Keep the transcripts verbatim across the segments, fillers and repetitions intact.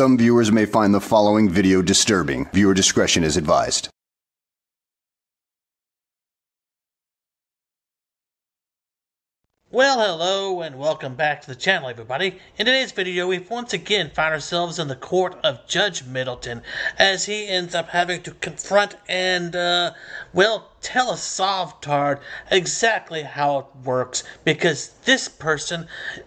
some viewers may find the following video disturbing. Viewer discretion is advised. Well, hello and welcome back to the channel, everybody. In today's video, we've once again found ourselves in the court of Judge Middleton, as he ends up having to confront and, uh, well, tell a Sovtard exactly how it works, because this person,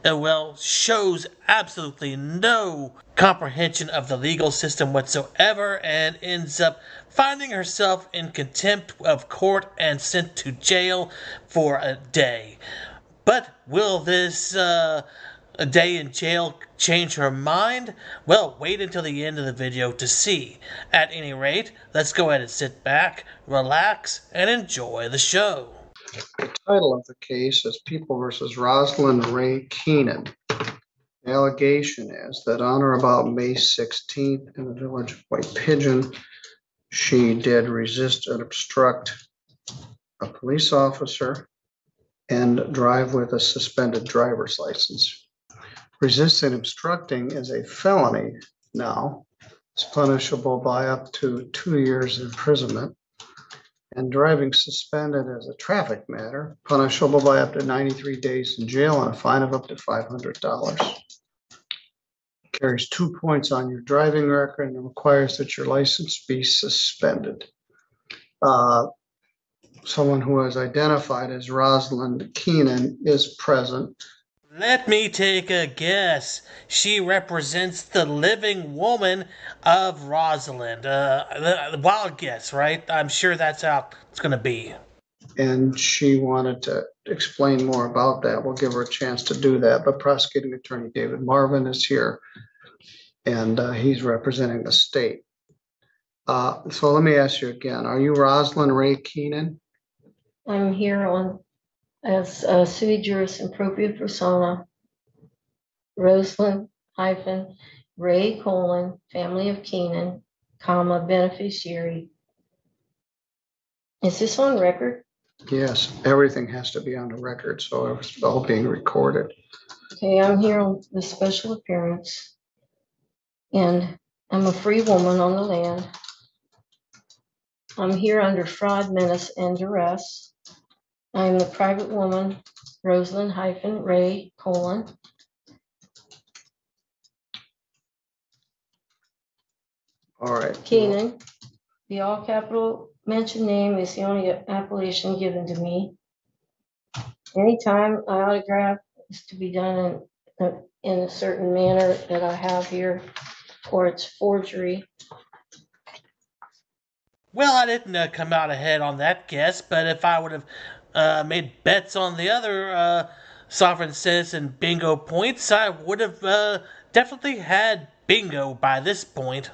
uh, well, shows absolutely no comprehension of the legal system whatsoever and ends up finding herself in contempt of court and sent to jail for a day. But will this uh, day in jail change her mind? Well, wait until the end of the video to see. At any rate, let's go ahead and sit back, relax, and enjoy the show. The title of the case is People versus Rosalind Ray Keenan. The allegation is that on or about May sixteenth in the village of White Pigeon, she did resist and obstruct a police officer and drive with a suspended driver's license. Resisting and obstructing is a felony now. It's punishable by up to two years imprisonment. And driving suspended is a traffic matter, punishable by up to ninety-three days in jail and a fine of up to five hundred dollars. It carries two points on your driving record and requires that your license be suspended. Uh, Someone who is identified as Rosalind Keenan is present. Let me take a guess. She represents the living woman of Rosalind. Uh, wild guess, right? I'm sure that's how it's going to be. And she wanted to explain more about that. We'll give her a chance to do that. But prosecuting attorney David Marvin is here, and uh, he's representing the state. Uh, so let me ask you again. Are you Rosalind Ray Keenan? I'm here on as a sui juris impropria persona, Rosalind hyphen Ray colon family of Keenan, comma beneficiary. Is this on record? Yes, everything has to be on the record, so it's all being recorded. Okay, I'm here on the special appearance, and I'm a free woman on the land. I'm here under fraud, menace, and duress. I am the private woman, Rosalind hyphen Ray colon. All right. Keenan. The all capital mentioned name is the only appellation given to me. Anytime an autograph is to be done in a, in a certain manner that I have here, or it's forgery. Well, I didn't uh, come out ahead on that guess, but if I would have uh, made bets on the other uh, sovereign citizen bingo points, I would have uh, definitely had bingo by this point.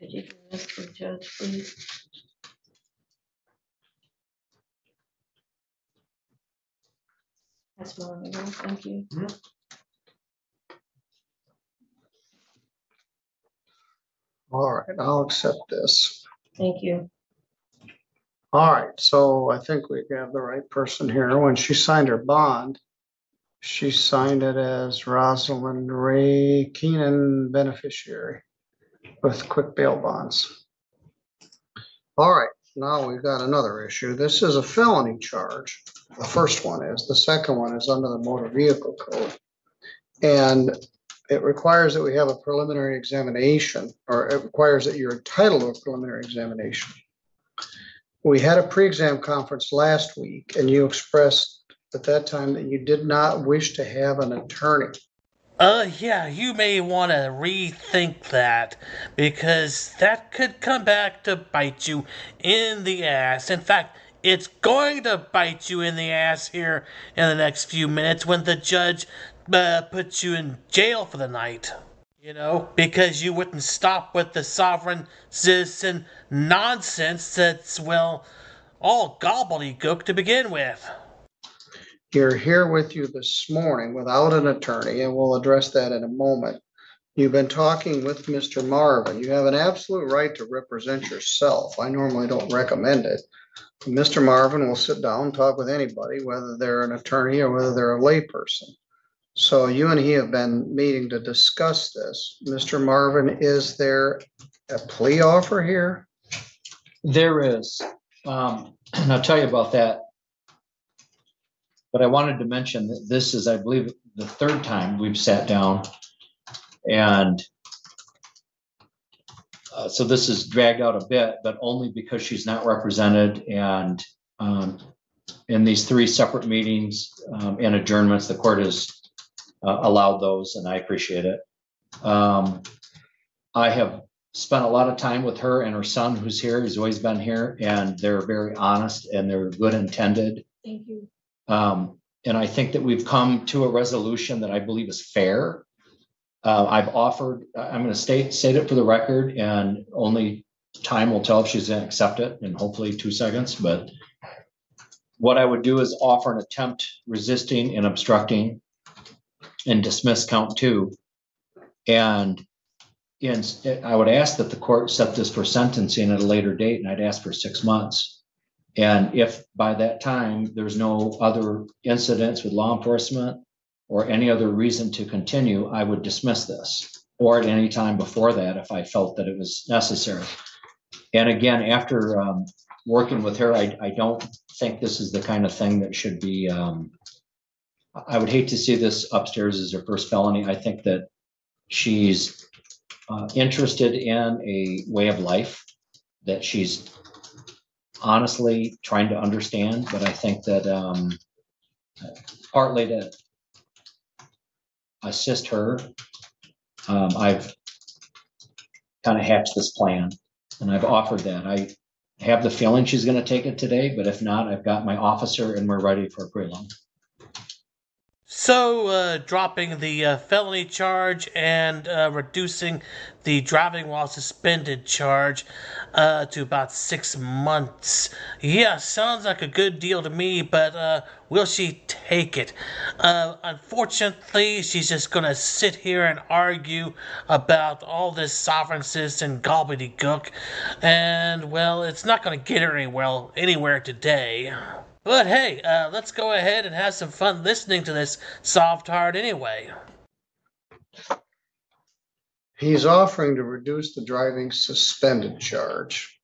Could you do this for the judge, please? That's my name. Thank you. Mm-hmm. All right, I'll accept this. Thank you. All right, so I think we have the right person here. When she signed her bond, she signed it as Rosalind Ray Keenan beneficiary with quick bail bonds. All right, now we've got another issue. This is a felony charge. The first one is. The second one is under the motor vehicle code. And it requires that we have a preliminary examination, or it requires that you're entitled to a preliminary examination. We had a pre-exam conference last week, and you expressed at that time that you did not wish to have an attorney. Uh, yeah, you may want to rethink that, because that could come back to bite you in the ass. In fact, it's going to bite you in the ass here in the next few minutes when the judge uh, puts you in jail for the night. You know, because you wouldn't stop with the sovereign citizen nonsense that's, well, all gobbledygook to begin with. You're here with you this morning without an attorney, and we'll address that in a moment. You've been talking with Mister Marvin. You have an absolute right to represent yourself. I normally don't recommend it. Mister Marvin will sit down and talk with anybody, whether they're an attorney or whether they're a layperson. So you and he have been meeting to discuss this. Mister Marvin, is there a plea offer here? There is, um, and I'll tell you about that. But I wanted to mention that this is, I believe, the third time we've sat down, and uh, so this is dragged out a bit, but only because she's not represented, and um, in these three separate meetings um, and adjournments, the court has uh, allowed those, and I appreciate it. Um, I have spent a lot of time with her and her son, who's here, who's always been here, and they're very honest and they're good intended. Thank you. Um, and I think that we've come to a resolution that I believe is fair. Uh, I've offered, I'm going to state, state it for the record, and only time will tell if she's going to accept it, in hopefully two seconds. But what I would do is offer an attempt resisting and obstructing and dismiss count two. And in, I would ask that the court set this for sentencing at a later date, and I'd ask for six months. And if by that time there's no other incidents with law enforcement or any other reason to continue, I would dismiss this, or at any time before that if I felt that it was necessary. And again, after um, working with her, I, I don't think this is the kind of thing that should be, um, I would hate to see this upstairs as her first felony. I think that she's uh, interested in a way of life that she's honestly trying to understand, but I think that um, partly to assist her, um, I've kind of hatched this plan, and I've offered that. I have the feeling she's going to take it today, but if not, I've got my officer and we're ready for a prelim. So uh, dropping the uh, felony charge and uh, reducing the driving while suspended charge uh, to about six months. Yeah, sounds like a good deal to me, but uh, will she take it? Uh, unfortunately, she's just going to sit here and argue about all this sovereign citizen gobbledygook. And, well, it's not going to get her anywhere, anywhere today. But hey, uh, let's go ahead and have some fun listening to this soft hard anyway. He's offering to reduce the driving suspended charge.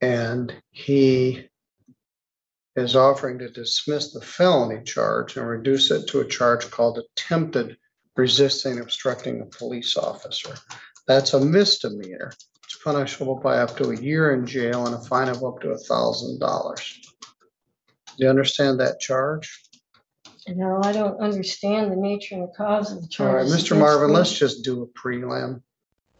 And he is offering to dismiss the felony charge and reduce it to a charge called attempted resisting and obstructing a police officer. That's a misdemeanor. It's punishable by up to a year in jail and a fine of up to a thousand dollars. Do you understand that charge? No, I don't understand the nature and the cause of the charge. All right, Mister Marvin, let's just do a prelim.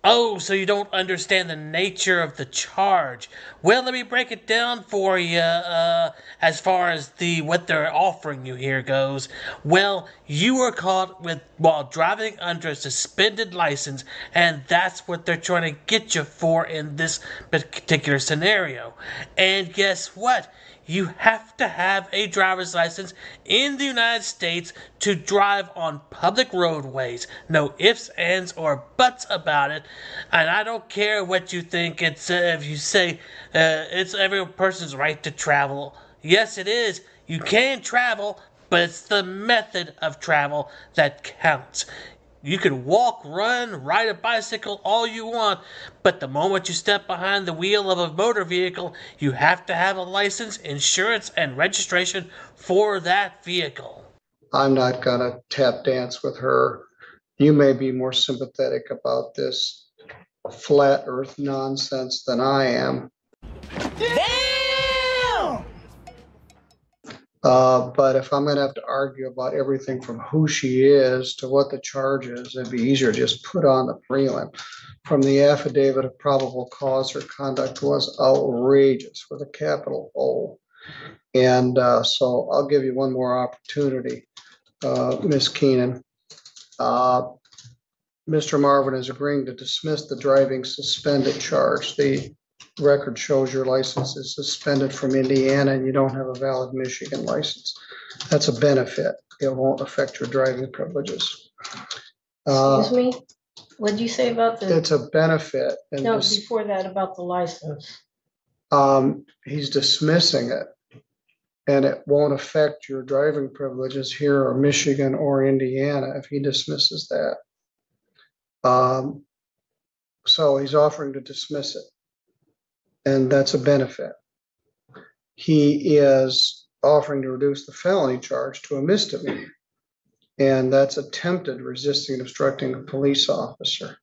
Oh, so you don't understand the nature of the charge. Well, let me break it down for you uh, as far as the what they're offering you here goes. Well, you were caught with while driving under a suspended license, and that's what they're trying to get you for in this particular scenario. And guess what? You have to have a driver's license in the United States to drive on public roadways. No ifs, ands, or buts about it. And I don't care what you think. It's uh, if you say uh, it's every person's right to travel. Yes, it is. You can travel, but it's the method of travel that counts. You can walk, run, ride a bicycle all you want, but the moment you step behind the wheel of a motor vehicle, you have to have a license, insurance, and registration for that vehicle. I'm not going to tap dance with her. You may be more sympathetic about this flat earth nonsense than I am. Damn! Uh, but if I'm going to have to argue about everything from who she is to what the charge is, it'd be easier to just put on the prelim. From the affidavit of probable cause, her conduct was outrageous with a capital O. And uh, so I'll give you one more opportunity, uh, Miz Keenan. Uh, Mister Marvin is agreeing to dismiss the driving suspended charge. The record shows your license is suspended from Indiana and you don't have a valid Michigan license. That's a benefit. It won't affect your driving privileges. Uh, Excuse me? What did you say about the... It's a benefit. And no, this, before that, about the license. um, he's dismissing it, and it won't affect your driving privileges here or Michigan or Indiana if he dismisses that. Um, so he's offering to dismiss it, and that's a benefit. He is offering to reduce the felony charge to a misdemeanor, and that's attempted resisting and obstructing a police officer.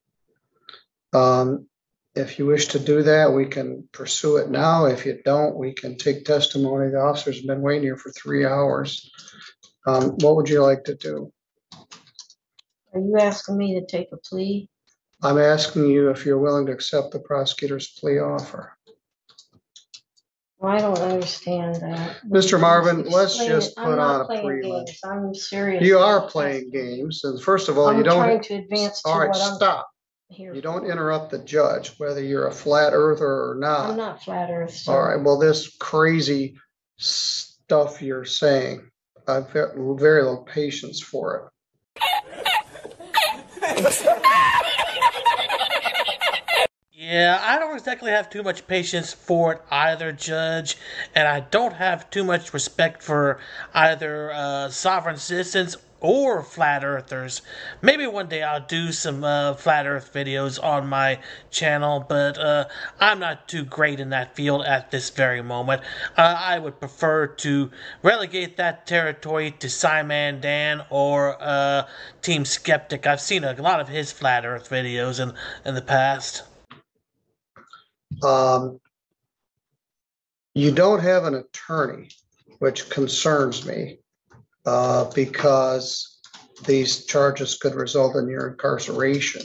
Um, if you wish to do that, we can pursue it now. If you don't, we can take testimony. The officer's been waiting here for three hours. Um, what would you like to do? Are you asking me to take a plea? I'm asking you if you're willing to accept the prosecutor's plea offer. I don't understand that. Mister Marvin, let's just put on a plea. I'm serious. You are playing games. And first of all, you don't. I'm trying to advance to what I'm. All right, stop. You don't interrupt the judge, whether you're a flat earther or not. I'm not flat earth. All right, well, this crazy stuff you're saying, I've got very little patience for it. Yeah, I don't exactly have too much patience for it either, Judge, and I don't have too much respect for either uh, sovereign citizens or flat earthers. Maybe one day I'll do some uh, flat earth videos on my channel, but uh, I'm not too great in that field at this very moment. Uh, I would prefer to relegate that territory to Sci-Man Dan or uh, Team Skeptic. I've seen a lot of his flat earth videos in, in the past. Um, you don't have an attorney, which concerns me, uh, because these charges could result in your incarceration.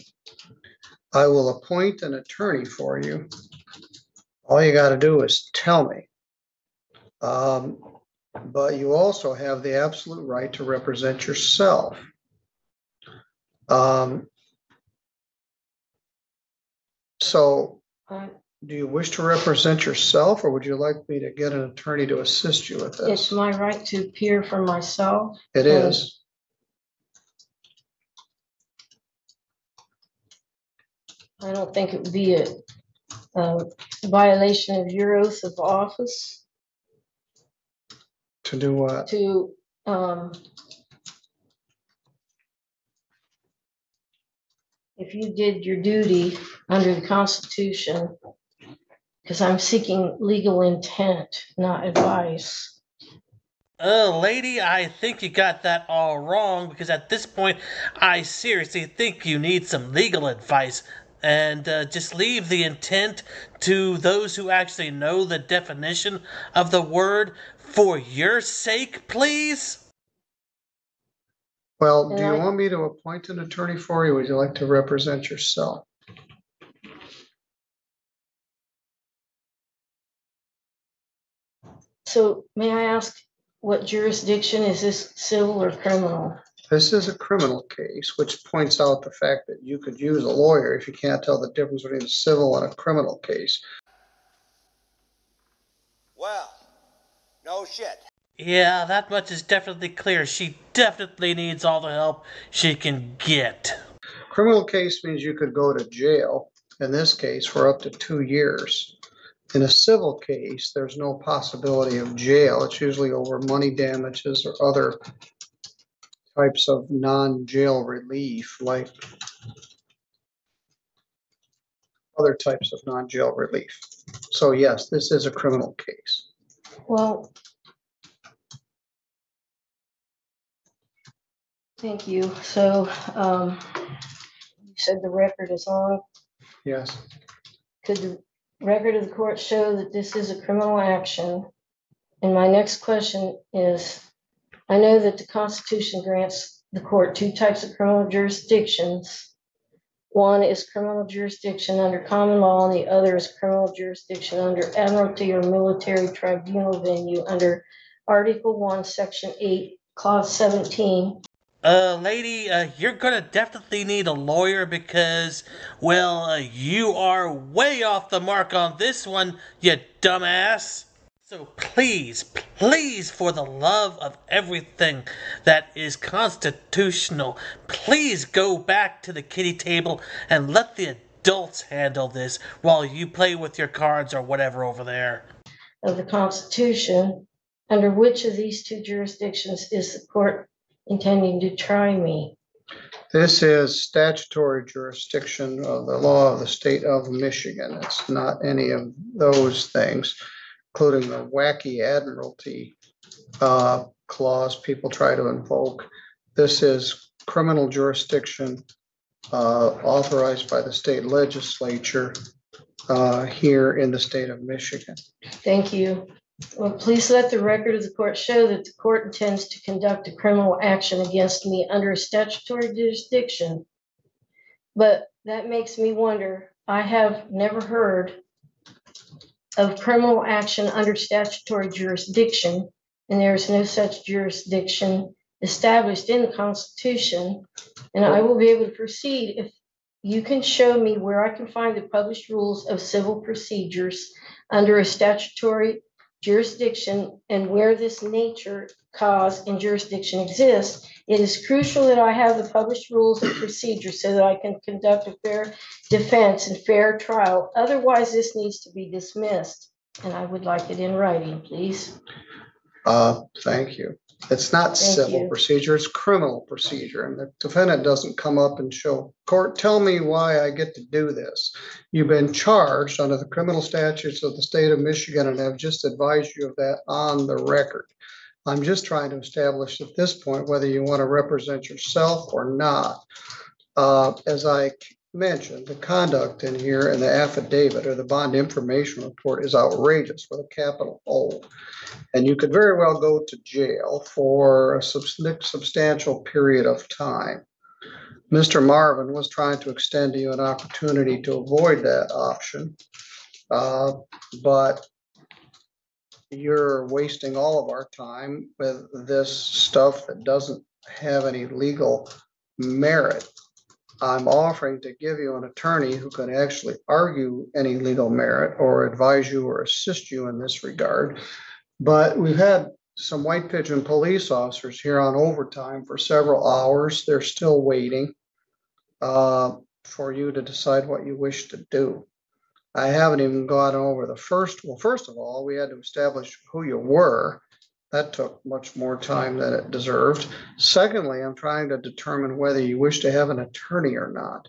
I will appoint an attorney for you. All you got to do is tell me. Um, but you also have the absolute right to represent yourself. Um, so... Do you wish to represent yourself, or would you like me to get an attorney to assist you with this? It's my right to appear for myself. It is. I don't think it would be a, a violation of your oath of office. To do what? To um, if you did your duty under the Constitution. Because I'm seeking legal intent, not advice. Oh, lady, I think you got that all wrong, because at this point, I seriously think you need some legal advice. And uh, just leave the intent to those who actually know the definition of the word for your sake, please. Well, do you want me to appoint an attorney for you, or would you like to represent yourself? So may I ask, what jurisdiction is this, civil or criminal? This is a criminal case, which points out the fact that you could use a lawyer if you can't tell the difference between a civil and a criminal case. Well, no shit. Yeah, that much is definitely clear. She definitely needs all the help she can get. Criminal case means you could go to jail, in this case, for up to two years. In a civil case, there's no possibility of jail. It's usually over money damages or other types of non-jail relief, like other types of non-jail relief. So yes, this is a criminal case. Well, thank you. So um, you said the record is long? Yes. Could the record of the court show that this is a criminal action? And my next question is, I know that the Constitution grants the court two types of criminal jurisdictions. One is criminal jurisdiction under common law, and the other is criminal jurisdiction under admiralty or military tribunal venue under Article one, Section eight, Clause seventeen. Uh, lady, uh, you're gonna definitely need a lawyer because, well, uh, you are way off the mark on this one, you dumbass. So please, please, for the love of everything that is constitutional, please go back to the kitty table and let the adults handle this while you play with your cards or whatever over there. Of the Constitution, under which of these two jurisdictions is the court intending to try me? This is statutory jurisdiction of the law of the state of Michigan. It's not any of those things, including the wacky admiralty uh, clause people try to invoke. This is criminal jurisdiction uh, authorized by the state legislature uh, here in the state of Michigan. Thank you. Well, please let the record of the court show that the court intends to conduct a criminal action against me under a statutory jurisdiction. But that makes me wonder. I have never heard of criminal action under statutory jurisdiction, and there is no such jurisdiction established in the Constitution. And I will be able to proceed if you can show me where I can find the published rules of civil procedures under a statutory jurisdiction, and where this nature, cause, and jurisdiction exists. It is crucial that I have the published rules and procedures so that I can conduct a fair defense and fair trial. Otherwise, this needs to be dismissed, and I would like it in writing, please. Uh, thank you. It's not thank civil you. procedure, it's criminal procedure, and the defendant doesn't come up and show, court, tell me why I get to do this. You've been charged under the criminal statutes of the state of Michigan, and I've just advised you of that on the record. I'm just trying to establish at this point whether you want to represent yourself or not. Uh, as I mentioned, the conduct in here and the affidavit or the bond information report is outrageous with a capital O. And you could very well go to jail for a substantial period of time. Mister Marvin was trying to extend to you an opportunity to avoid that option, uh, but you're wasting all of our time with this stuff that doesn't have any legal merit. I'm offering to give you an attorney who can actually argue any legal merit or advise you or assist you in this regard. But we've had some White Pigeon police officers here on overtime for several hours. They're still waiting uh, for you to decide what you wish to do. I haven't even gone over the first. Well, first of all, we had to establish who you were. That took much more time than it deserved. Secondly, I'm trying to determine whether you wish to have an attorney or not.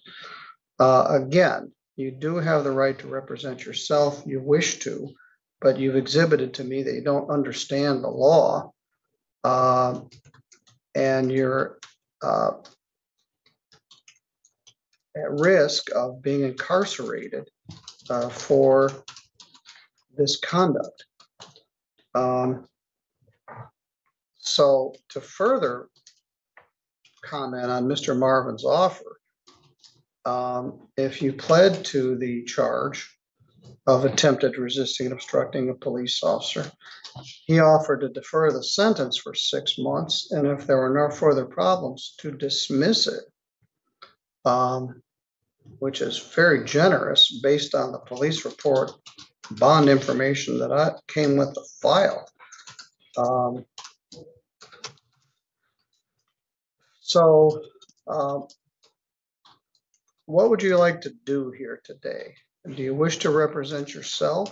Uh, again, you do have the right to represent yourself. You wish to, but you've exhibited to me that you don't understand the law, uh, and you're uh, at risk of being incarcerated uh, for this conduct. Um, So to further comment on Mister Marvin's offer, um, if you pled to the charge of attempted resisting and obstructing a police officer, he offered to defer the sentence for six months, and if there were no further problems, to dismiss it, um, which is very generous based on the police report, bond information that I came with the file. Um, So uh, what would you like to do here today? Do you wish to represent yourself?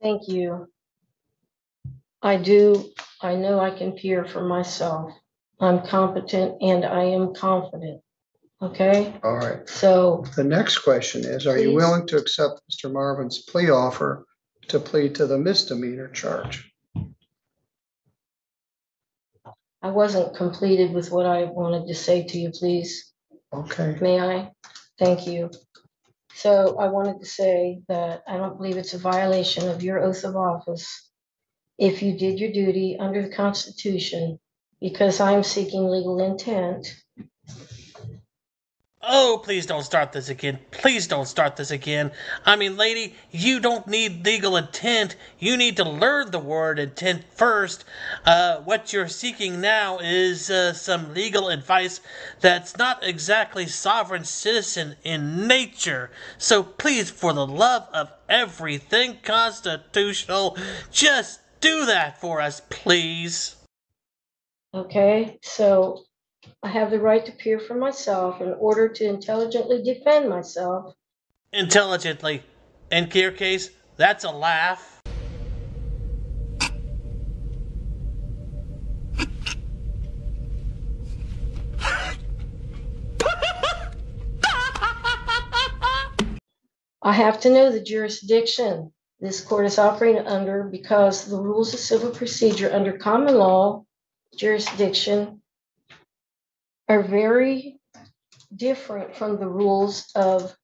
Thank you. I do. I know I can peer for myself. I'm competent and I am confident. Okay. All right. So the next question is, are please. you willing to accept Mister Marvin's plea offer to plead to the misdemeanor charge? I wasn't completed with what I wanted to say to you, please. Okay. May I? Thank you. So I wanted to say that I don't believe it's a violation of your oath of office if you did your duty under the Constitution, because I'm seeking legal intent. Oh, please don't start this again. Please don't start this again. I mean, lady, you don't need legal intent. You need to learn the word intent first. Uh, what you're seeking now is uh, some legal advice that's not exactly sovereign citizen in nature. So please, for the love of everything constitutional, just do that for us, please. Okay, so I have the right to appear for myself in order to intelligently defend myself. Intelligently. In your case, that's a laugh. I have to know the jurisdiction this court is operating under because the rules of civil procedure under common law jurisdiction are very different from the rules of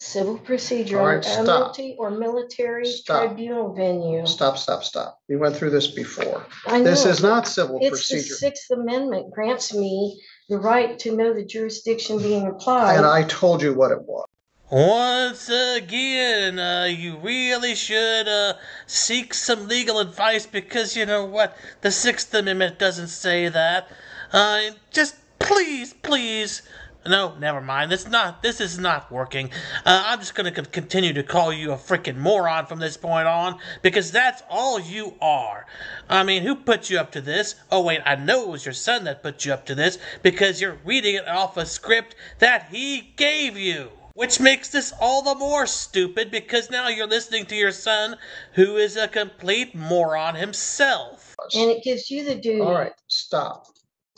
civil procedure on admiralty or military tribunal venue. Stop, stop, stop. We went through this before. I know. This is not civil procedure. It's the Sixth Amendment grants me the right to know the jurisdiction being applied. And I told you what it was. Once again, uh, you really should uh, seek some legal advice because, you know what, the Sixth Amendment doesn't say that. Uh, just please, please. No, never mind. This not. This is not working. Uh, I'm just going to c- continue to call you a freaking moron from this point on because that's all you are. I mean, who put you up to this? Oh, wait, I know it was your son that put you up to this because you're reading it off a script that he gave you. Which makes this all the more stupid because now you're listening to your son, who is a complete moron himself. And it gives you the duty. All right, stop.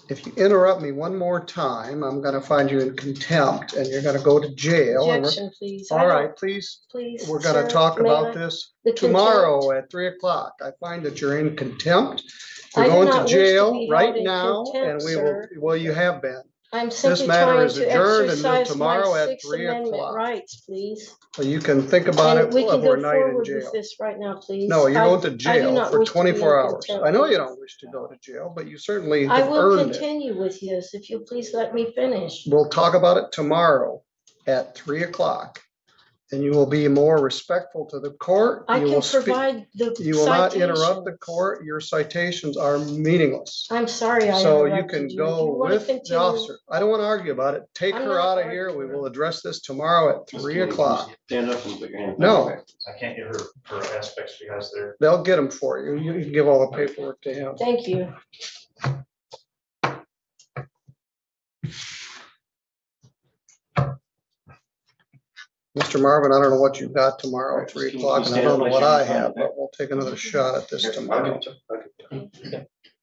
If you interrupt me one more time, I'm going to find you in contempt, and you're going to go to jail. Objection, please. All right, please. Please. We're going to talk about this tomorrow at three o'clock. I find that you're in contempt. You're going to jail right now, and we will. Well, you have been. I'm simply trying to exercise my Sixth Amendment rights, please. Well, you can think about it overnight in jail. This right now, please. No, you're going to jail for twenty-four hours. I know you don't wish to go to jail, but you certainly have earned it. I will continue with you, if you'll please let me finish. We'll talk about it tomorrow at three o'clock, and you will be more respectful to the court. I can provide the citations. You will not interrupt the court. Your citations are meaningless. I'm sorry I interrupted you. So you can go with the officer. I don't want to argue about it. Take her out of here. We will address this tomorrow at three o'clock. Stand up and put your hand. No. I can't get her, her aspects for you guys there. They'll get them for you. You can give all the paperwork to him. Thank you. Mister Marvin, I don't know what you've got tomorrow at three o'clock, and I don't know what I have, but we'll take another shot at this tomorrow.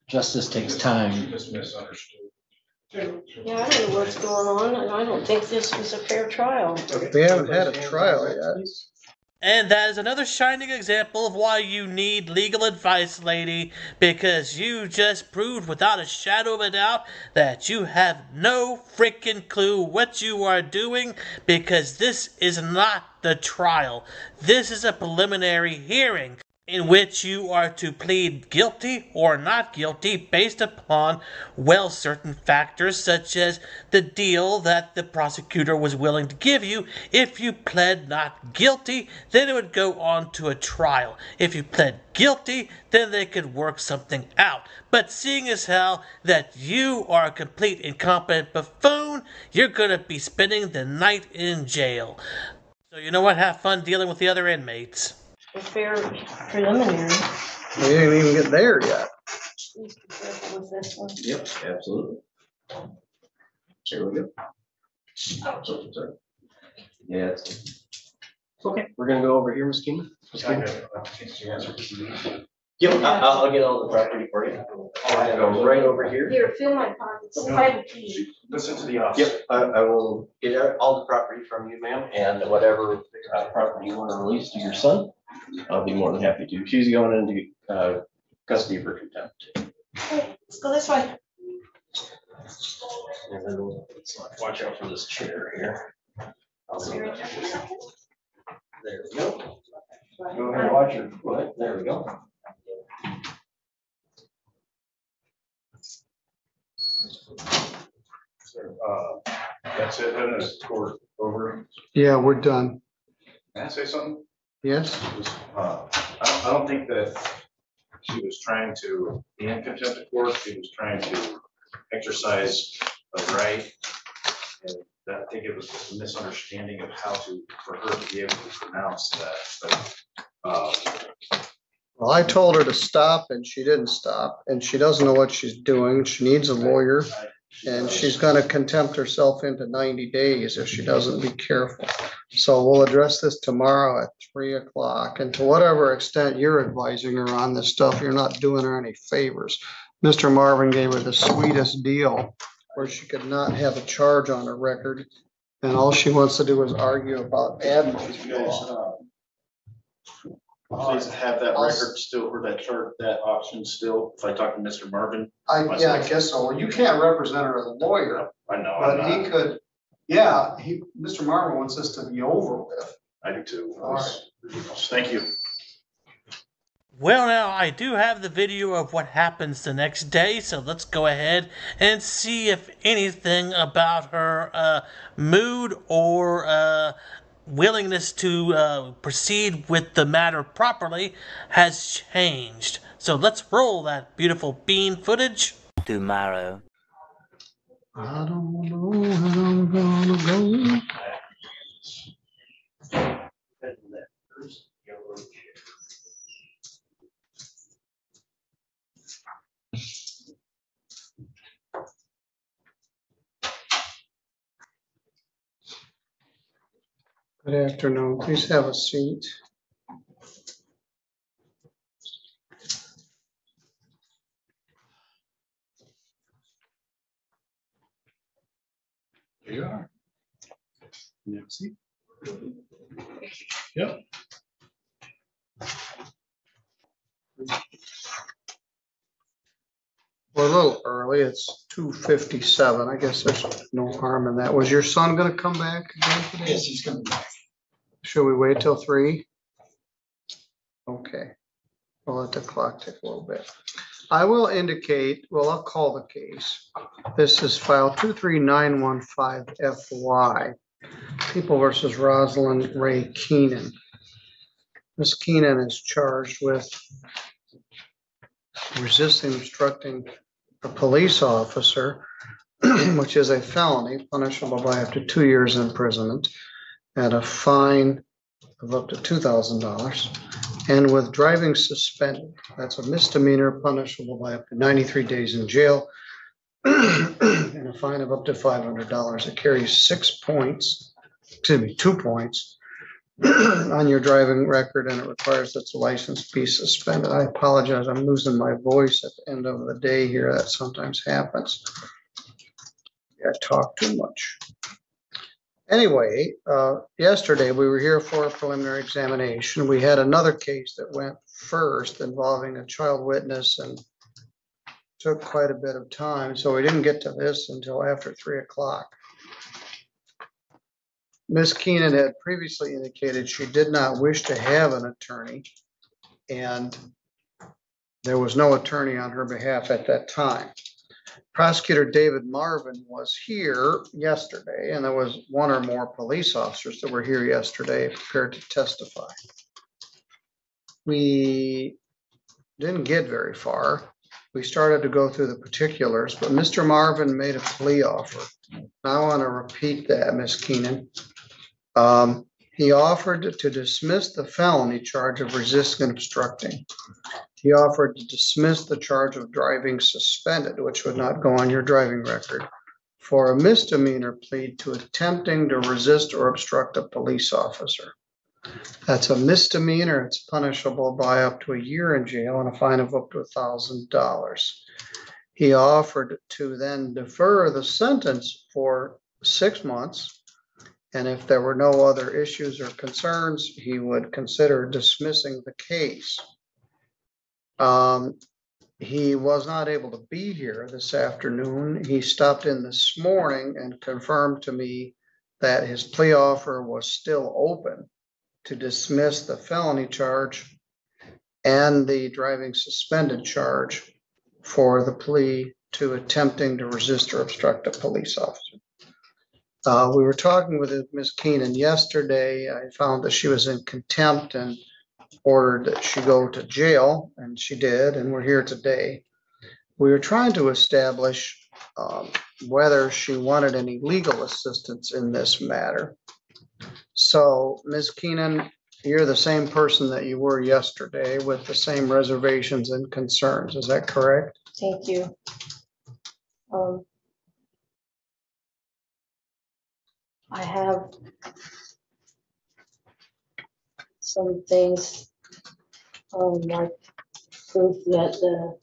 Justice takes time. Yeah, I don't know what's going on, and I don't think this was a fair trial. They haven't had a trial yet. And that is another shining example of why you need legal advice, lady, because you just proved without a shadow of a doubt that you have no freaking clue what you are doing, because this is not the trial. This is a preliminary hearing in which you are to plead guilty or not guilty based upon, well, certain factors such as the deal that the prosecutor was willing to give you. If you pled not guilty, then it would go on to a trial. If you pled guilty, then they could work something out. But seeing as how that you are a complete incompetent buffoon, you're going to be spending the night in jail. So you know what? Have fun dealing with the other inmates. A fair preliminary. We didn't even get there yet. Please be careful with this one. Yep, absolutely. Here we go. Oh. Yeah, it's okay. We're going to go over here, Miz Keenan. Yep, I'll, I'll get all the property for you. I'll go right over here. Here, fill my pockets. No. Listen to the officer. Yep, I, I will get all the property from you, ma'am, and whatever uh, property you want to release to your son, I'll be more than happy to. She's going into uh, custody for contempt. Hey, let's go this way. And then we'll, watch out for this chair here. I'll see you. There we go. Go ahead and watch her foot. There we go. Uh, that's it, then it's court over. Yeah, we're done. Can I say something? Yes. Uh, I, I don't think that she was trying to be in contempt of court. She was trying to exercise a right. And that, I think it was just a misunderstanding of how to, for her to be able to pronounce that. But, uh, Well, I told her to stop and she didn't stop, and she doesn't know what she's doing. She needs a lawyer, and she's going to contempt herself into ninety days if she doesn't be careful. So we'll address this tomorrow at three o'clock. And to whatever extent you're advising her on this stuff, you're not doing her any favors. Mister Marvin gave her the sweetest deal where she could not have a charge on her record. And all she wants to do is argue about admiralty. Please have that record still, or that chart, that option still, if I talk to Mister Marvin. I, yeah, I guess so. Well, you can't represent her as a lawyer. I know, but I'm he could, yeah, he, Mister Marvin wants this to be over with. I do too. All right. Thank you. Well, now, I do have the video of what happens the next day, so let's go ahead and see if anything about her uh, mood or uh, willingness to uh, proceed with the matter properly has changed. So let's roll that beautiful bean footage. Tomorrow. I don't know how I'm gonna go. Good afternoon. Please have a seat. There you are. Can you have a seat? Yep. We're a little early. It's two fifty-seven. I guess there's no harm in that. Was your son going to come back again today? Yes, he's coming back. Should we wait till three? Okay, we'll let the clock tick a little bit. I will indicate, well, I'll call the case. This is file two three nine one five F Y, People versus Rosalind Ray Keenan. Miz Keenan is charged with resisting obstructing a police officer, which is a felony punishable by up to two years imprisonment at a fine of up to two thousand dollars, and with driving suspended. That's a misdemeanor punishable by up to ninety-three days in jail and a fine of up to five hundred dollars. It carries six points, excuse me, two points on your driving record, and it requires that the license be suspended. I apologize, I'm losing my voice at the end of the day here. That sometimes happens. I talk too much. Anyway, uh, yesterday we were here for a preliminary examination. We had another case that went first involving a child witness and took quite a bit of time. So we didn't get to this until after three o'clock. Miz Keenan had previously indicated she did not wish to have an attorney, and there was no attorney on her behalf at that time. Prosecutor David Marvin was here yesterday, and there was one or more police officers that were here yesterday prepared to testify. We didn't get very far. We started to go through the particulars, but Mister Marvin made a plea offer. I want to repeat that, Miz Keenan. Um, he offered to dismiss the felony charge of resisting and obstructing. He offered to dismiss the charge of driving suspended, which would not go on your driving record, for a misdemeanor plea to attempting to resist or obstruct a police officer. That's a misdemeanor. It's punishable by up to a year in jail and a fine of up to one thousand dollars. He offered to then defer the sentence for six months, and if there were no other issues or concerns, he would consider dismissing the case. Um, he was not able to be here this afternoon. He stopped in this morning and confirmed to me that his plea offer was still open to dismiss the felony charge and the driving suspended charge for the plea to attempting to resist or obstruct a police officer. Uh, we were talking with Miz Keenan yesterday. I found that she was in contempt and ordered that she go to jail, and she did, and we're here today. We were trying to establish um, whether she wanted any legal assistance in this matter. So Miz Keenan you're the same person that you were yesterday with the same reservations and concerns. Is that correct? Thank you. Um, I have some things um, like proof that the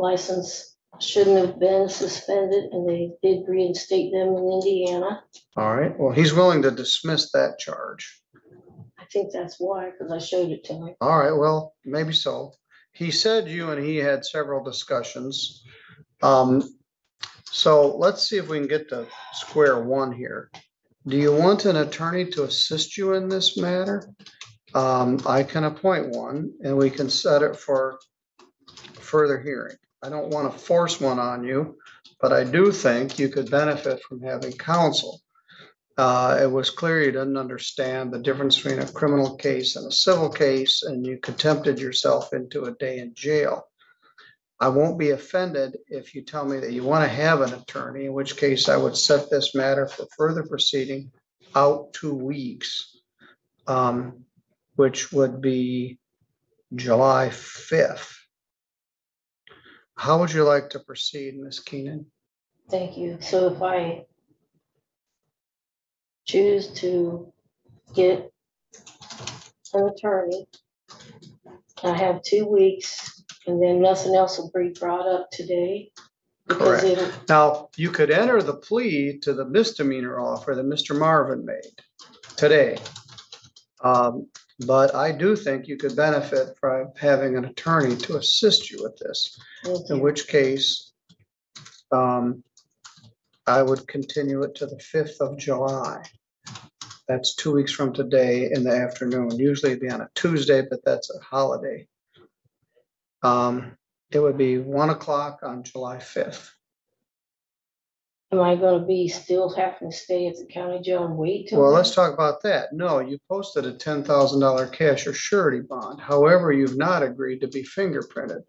license shouldn't have been suspended, and they did reinstate them in Indiana. All right. Well, he's willing to dismiss that charge. I think that's why, because I showed it to him. All right. Well, maybe so. He said you and he had several discussions. Um, so let's see if we can get to square one here. Do you want an attorney to assist you in this matter? Um, I can appoint one, and we can set it for further hearing. I don't want to force one on you, but I do think you could benefit from having counsel. Uh, it was clear you didn't understand the difference between a criminal case and a civil case, and you tempted yourself into a day in jail. I won't be offended if you tell me that you want to have an attorney, in which case I would set this matter for further proceeding out two weeks, um, which would be July fifth. How would you like to proceed, Miz Keenan? Thank you. So if I choose to get an attorney, I have two weeks. And then nothing else will be brought up today. Correct. Now, you could enter the plea to the misdemeanor offer that Mister Marvin made today. Um, but I do think you could benefit from having an attorney to assist you with this, in which case um, I would continue it to the fifth of July. That's two weeks from today in the afternoon. Usually it'd be on a Tuesday, but that's a holiday. Um, it would be one o'clock on July fifth. Am I going to be still having to stay at the county jail and wait till? Well, then? Let's talk about that. No, you posted a ten thousand dollar cash or surety bond. However, you've not agreed to be fingerprinted.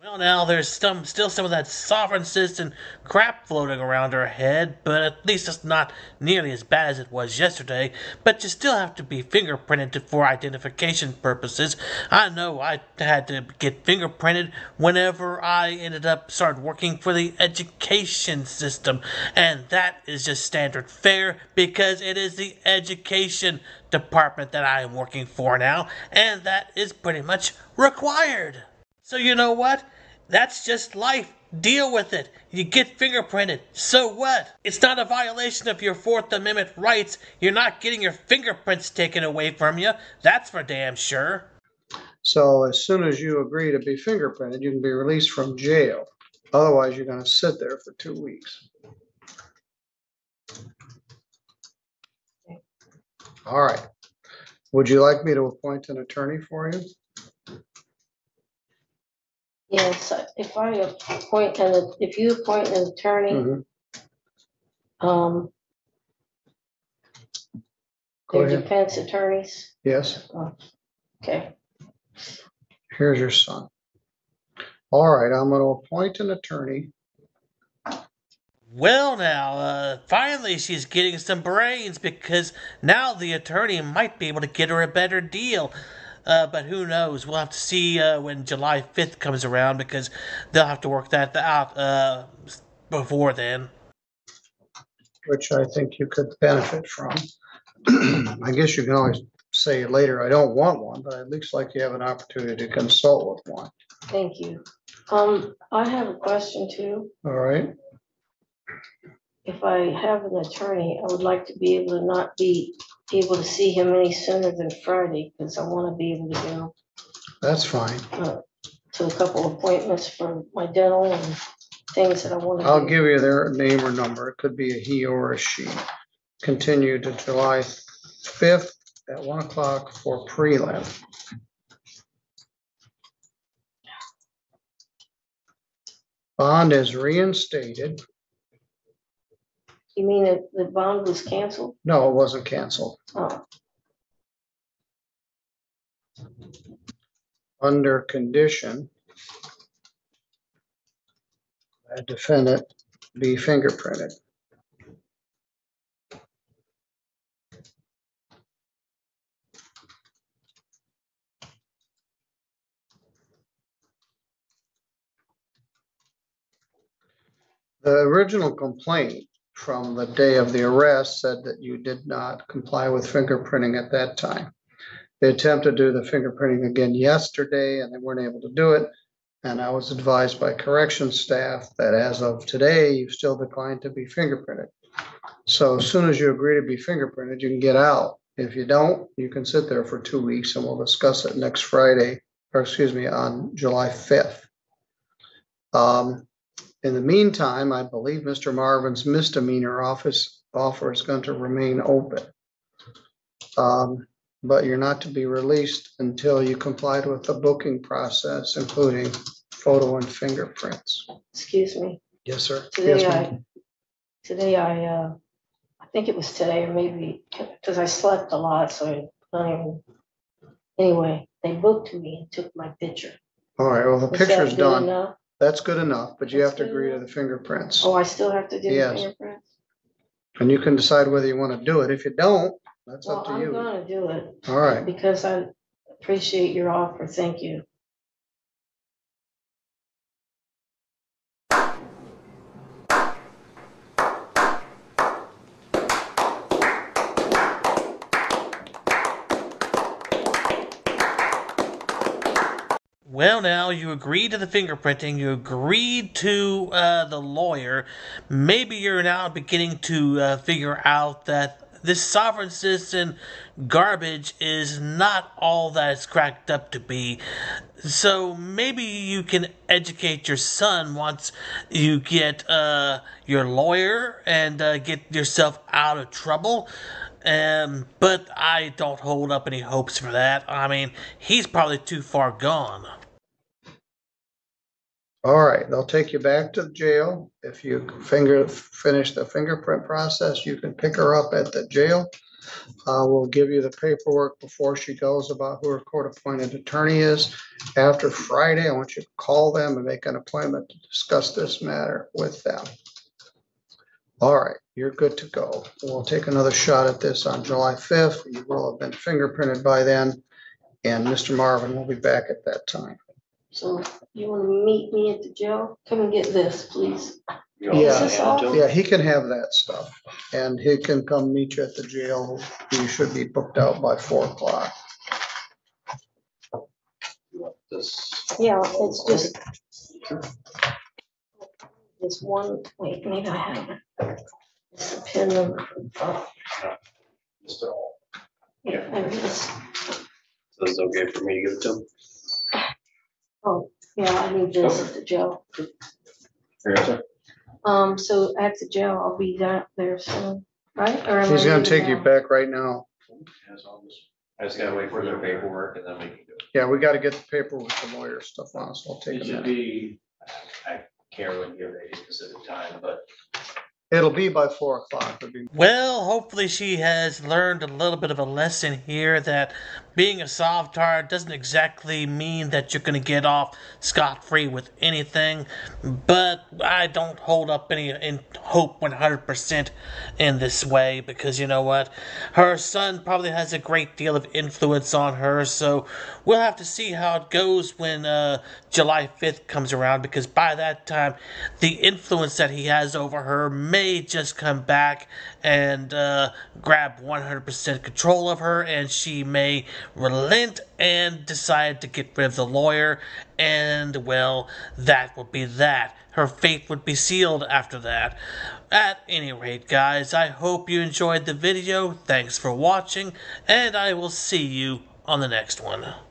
Well, now there's some, still some of that sovereign citizen crap floating around her head, but at least it's not nearly as bad as it was yesterday. But you still have to be fingerprinted for identification purposes. I know I had to get fingerprinted whenever I ended up started working for the education system, and that is just standard fare because it is the education department that I am working for now, and that is pretty much required. So you know what? That's just life. Deal with it. You get fingerprinted. So what? It's not a violation of your Fourth Amendment rights. You're not getting your fingerprints taken away from you. That's for damn sure. So as soon as you agree to be fingerprinted, you can be released from jail. Otherwise, you're going to sit there for two weeks. All right. Would you like me to appoint an attorney for you? Yes, if I appoint an if you appoint an attorney, mm-hmm. um, they're defense attorneys. Yes. Oh, okay. Here's your son. All right, I'm going to appoint an attorney. Well, now, uh, finally she's getting some brains because now the attorney might be able to get her a better deal. Uh, but who knows? We'll have to see uh, when July fifth comes around because they'll have to work that out uh, before then. Which I think you could benefit from. I guess you can always say later, I don't want one, but at least like you have an opportunity to consult with one. Thank you. Um, I have a question too. All right. If I have an attorney, I would like to be able to not be able to see him any sooner than Friday because I want to be able to go. That's fine. Uh, to a couple of appointments for my dental and things that I want to I'll do. give you their name or number. It could be a he or a she. Continue to July fifth at one o'clock for prelim. Bond is reinstated. You mean that the bond was canceled? No, it wasn't canceled. Oh. Under condition, the defendant be fingerprinted. The original complaint from the day of the arrest said that you did not comply with fingerprinting at that time. They attempted to do the fingerprinting again yesterday, and they weren't able to do it. And I was advised by corrections staff that as of today, you still declined to be fingerprinted. So as soon as you agree to be fingerprinted, you can get out. If you don't, you can sit there for two weeks and we'll discuss it next Friday, or excuse me, on July fifth. Um, in the meantime, I believe Mister Marvin's misdemeanor office offer is going to remain open. Um, But you're not to be released until you complied with the booking process, including photo and fingerprints. Excuse me. Yes, sir. Today, yes, I, today I, uh, I think it was today, or maybe because I slept a lot, so I don't even. Anyway, they booked me and took my picture. All right. Well, the was picture's that done. Enough? That's good enough, but you That's have to agree enough? to the fingerprints. Oh, I still have to do yes. the fingerprints. And you can decide whether you want to do it. If you don't. That's well, up to I'm you. going to do it. All right. Because I appreciate your offer. Thank you. Well, now, you agreed to the fingerprinting, you agreed to uh, the lawyer. Maybe you're now beginning to uh, figure out that this sovereign citizen garbage is not all that it's cracked up to be. So maybe you can educate your son once you get uh, your lawyer and uh, get yourself out of trouble. Um, but I don't hold up any hopes for that. I mean, he's probably too far gone. All right, they'll take you back to the jail. If you finger finish the fingerprint process, you can pick her up at the jail. Uh, we'll give you the paperwork before she goes about who her court-appointed attorney is. After Friday, I want you to call them and make an appointment to discuss this matter with them. All right, you're good to go. We'll take another shot at this on July fifth. You will have been fingerprinted by then, and Mister Marvin will be back at that time. So you want to meet me at the jail? Come and get this, please. Yeah, yeah, he can have that stuff, and he can come meet you at the jail. You should be booked out by four o'clock. Yeah, it's just this one. Wait, maybe I have it. It's the pin number. Yeah, there it is. So it's okay for me to give it to him? Oh, yeah, I need this at the jail. Um, so at the jail, I'll be there soon, right? Or He's going to take now? you back right now. I just got to wait for their paperwork and then we can do it. Yeah, we got to get the paperwork, the lawyer stuff on us. So I'll take it. It should be, I can't really give a specific time, but. It'll be by four o'clock. Well, hopefully she has learned a little bit of a lesson here that being a soft tart doesn't exactly mean that you're going to get off scot-free with anything. But I don't hold up any in hope one hundred percent in this way because, you know what, her son probably has a great deal of influence on her. So we'll have to see how it goes when uh, July fifth comes around, because by that time, the influence that he has over her may may just come back and uh, grab one hundred percent control of her, and she may relent and decide to get rid of the lawyer, and, well, that would be that. Her fate would be sealed after that. At any rate, guys, I hope you enjoyed the video. Thanks for watching, and I will see you on the next one.